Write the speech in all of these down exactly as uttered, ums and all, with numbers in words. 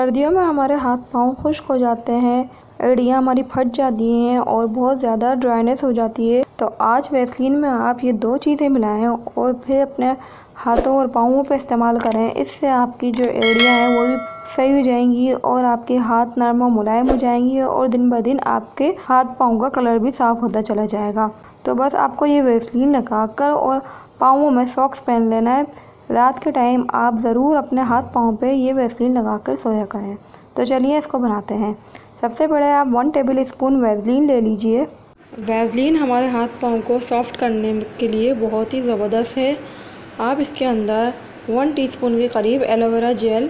सर्दियों में हमारे हाथ पाँव खुश्क हो जाते हैं, एड़ियाँ हमारी फट जाती हैं और बहुत ज़्यादा ड्राइनेस हो जाती है। तो आज वैसलीन में आप ये दो चीज़ें मिलाएं और फिर अपने हाथों और पाँवों पे इस्तेमाल करें। इससे आपकी जो एड़ियाँ हैं वो भी सही हो जाएंगी और आपके हाथ नरम और मुलायम हो जाएंगी और दिन ब दिन आपके हाथ पाँव का कलर भी साफ़ होता चला जाएगा। तो बस आपको ये वैसलीन लगा कर और पाँवों में सॉक्स पहन लेना है। रात के टाइम आप ज़रूर अपने हाथ पाँव पे ये वैसलीन लगाकर सोया करें। तो चलिए इसको बनाते हैं। सबसे पहले आप वन टेबल स्पून वैसलीन ले लीजिए। वैसलीन हमारे हाथ पाँव को सॉफ़्ट करने के लिए बहुत ही ज़बरदस्त है। आप इसके अंदर वन टीस्पून के करीब एलोवेरा जेल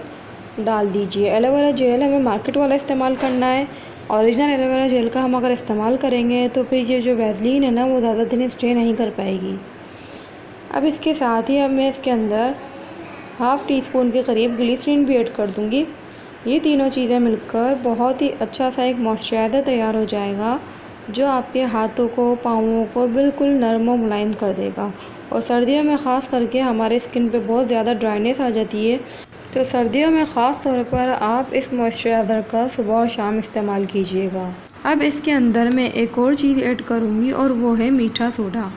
डाल दीजिए। एलोवेरा जेल हमें मार्केट वाला इस्तेमाल करना है। ओरिजिनल एलोवेरा जेल का हम अगर इस्तेमाल करेंगे तो फिर ये जो वैसलीन है ना वो ज़्यादा दिन स्टे नहीं कर पाएगी। अब इसके साथ ही अब मैं इसके अंदर हाफ़ टी स्पून के करीब ग्लिसरीन भी ऐड कर दूंगी। ये तीनों चीज़ें मिलकर बहुत ही अच्छा सा एक मॉइस्चराइज़र तैयार हो जाएगा जो आपके हाथों को पाँवों को बिल्कुल नरम और मुलायम कर देगा। और सर्दियों में ख़ास करके हमारे स्किन पे बहुत ज़्यादा ड्राइनेस आ जाती है, तो सर्दियों में ख़ास तौर पर आप इस मॉइस्चराइज़र का सुबह और शाम इस्तेमाल कीजिएगा। अब इसके अंदर मैं एक और चीज़ ऐड करूँगी और वो है मीठा सोडा।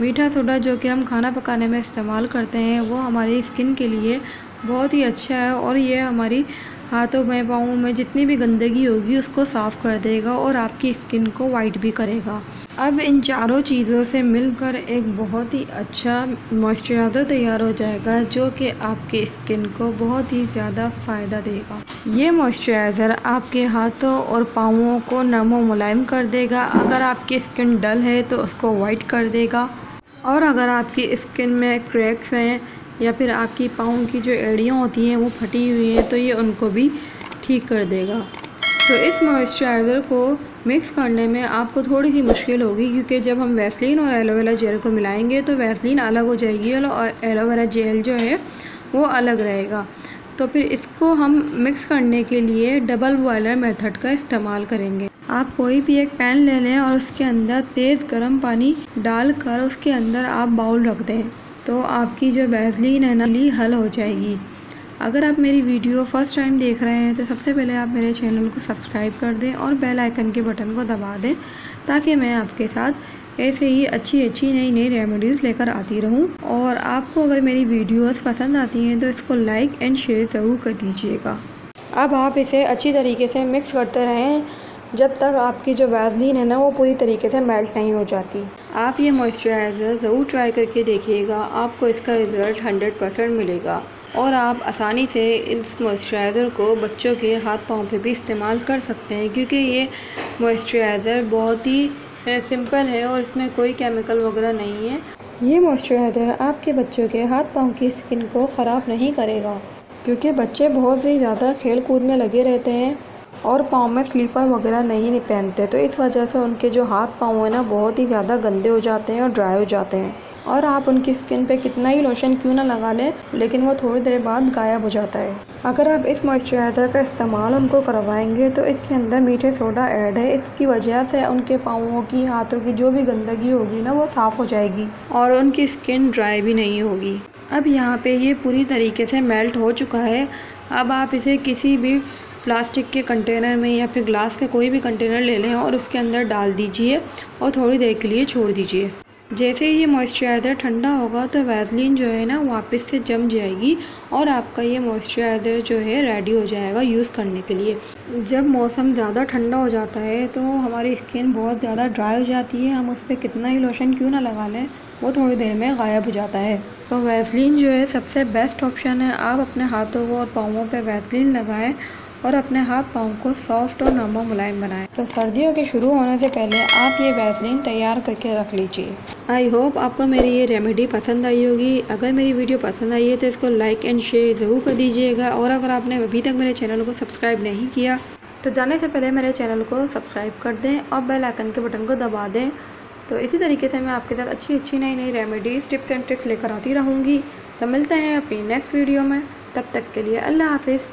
मीठा सोडा जो कि हम खाना पकाने में इस्तेमाल करते हैं वो हमारी स्किन के लिए बहुत ही अच्छा है और ये हमारी हाथों में पाँवों में जितनी भी गंदगी होगी उसको साफ़ कर देगा और आपकी स्किन को वाइट भी करेगा। अब इन चारों चीज़ों से मिलकर एक बहुत ही अच्छा मॉइस्चराइज़र तैयार हो जाएगा जो कि आपके स्किन को बहुत ही ज़्यादा फ़ायदा देगा। ये मॉइस्चराइज़र आपके हाथों और पाँवों को नरम मुलायम कर देगा। अगर आपकी स्किन डल है तो उसको वाइट कर देगा और अगर आपकी स्किन में क्रैक्स हैं या फिर आपकी पाँव की जो एड़ियाँ होती हैं वो फटी हुई हैं तो ये उनको भी ठीक कर देगा। तो इस मॉइस्चराइज़र को मिक्स करने में आपको थोड़ी सी मुश्किल होगी क्योंकि जब हम वैसलीन और एलोवेरा जेल को मिलाएंगे तो वैसलीन अलग हो जाएगी और एलोवेरा जेल जो है वो अलग रहेगा। तो फिर इसको हम मिक्स करने के लिए डबल बॉयलर मेथड का इस्तेमाल करेंगे। आप कोई भी एक पैन ले लें और उसके अंदर तेज़ गर्म पानी डालकर उसके अंदर आप बाउल रख दें तो आपकी जो वैसलीन है ना ली हल हो जाएगी। अगर आप मेरी वीडियो फर्स्ट टाइम देख रहे हैं तो सबसे पहले आप मेरे चैनल को सब्सक्राइब कर दें और बेल आइकन के बटन को दबा दें ताकि मैं आपके साथ ऐसे ही अच्छी अच्छी नई नई रेमेडीज़ लेकर आती रहूं। और आपको अगर मेरी वीडियोस पसंद आती हैं तो इसको लाइक एंड शेयर ज़रूर कर दीजिएगा। अब आप इसे अच्छी तरीके से मिक्स करते रहें जब तक आपकी जो वैसलीन है ना वो पूरी तरीके से मेल्ट नहीं हो जाती। आप ये मॉइस्चराइज़र ज़रूर ट्राई करके देखिएगा, आपको इसका रिज़ल्ट हंड्रेड परसेंट मिलेगा और आप आसानी से इस मॉइस्चराइज़र को बच्चों के हाथ पाँव पे भी इस्तेमाल कर सकते हैं क्योंकि ये मॉइस्चराइज़र बहुत ही सिंपल है और इसमें कोई केमिकल वगैरह नहीं है। ये मॉइस्चराइज़र आपके बच्चों के हाथ पाँव की स्किन को ख़राब नहीं करेगा क्योंकि बच्चे बहुत ही ज़्यादा खेल कूद में लगे रहते हैं और पाँव में स्लीपर वगैरह नहीं, नहीं पहनते तो इस वजह से उनके जो हाथ पाँव है ना बहुत ही ज़्यादा गंदे हो जाते हैं और ड्राई हो जाते हैं। और आप उनकी स्किन पे कितना ही लोशन क्यों ना लगा लें लेकिन वो थोड़ी देर बाद गायब हो जाता है। अगर आप इस मॉइस्चराइज़र का इस्तेमाल उनको करवाएंगे तो इसके अंदर मीठे सोडा ऐड है, इसकी वजह से उनके पाँवों की हाथों की जो भी गंदगी होगी ना वो साफ़ हो जाएगी और उनकी स्किन ड्राई भी नहीं होगी। अब यहाँ पर ये पूरी तरीके से मेल्ट हो चुका है। अब आप इसे किसी भी प्लास्टिक के कंटेनर में या फिर ग्लास का कोई भी कंटेनर ले लें और उसके अंदर डाल दीजिए और थोड़ी देर के लिए छोड़ दीजिए। जैसे ही ये मॉइस्चराइज़र ठंडा होगा तो वैसलीन जो है ना वापस से जम जाएगी और आपका ये मॉइस्चराइज़र जो है रेडी हो जाएगा यूज़ करने के लिए। जब मौसम ज़्यादा ठंडा हो जाता है तो हमारी स्किन बहुत ज़्यादा ड्राई हो जाती है, हम उस पर कितना ही लोशन क्यों ना लगा लें वो थोड़ी देर में गायब हो जाता है। तो वैसलीन जो है सबसे बेस्ट ऑप्शन है। आप अपने हाथों को और पाँवों पर वैसलीन लगाएँ और अपने हाथ पाँव को सॉफ्ट और नरम मुलायम बनाएं। तो सर्दियों के शुरू होने से पहले आप ये वैसलीन तैयार करके रख लीजिए। आई होप आपको मेरी ये रेमेडी पसंद आई होगी। अगर मेरी वीडियो पसंद आई है तो इसको लाइक एंड शेयर ज़रूर कर दीजिएगा और अगर आपने अभी तक मेरे चैनल को सब्सक्राइब नहीं किया तो जाने से पहले मेरे चैनल को सब्सक्राइब कर दें और बेल आइकन के बटन को दबा दें। तो इसी तरीके से मैं आपके साथ अच्छी अच्छी नई नई रेमेडीज़ टिप्स एंड ट्रिक्स लेकर आती रहूँगी। तो मिलते हैं अपनी नेक्स्ट वीडियो में, तब तक के लिए अल्लाह हाफिज़।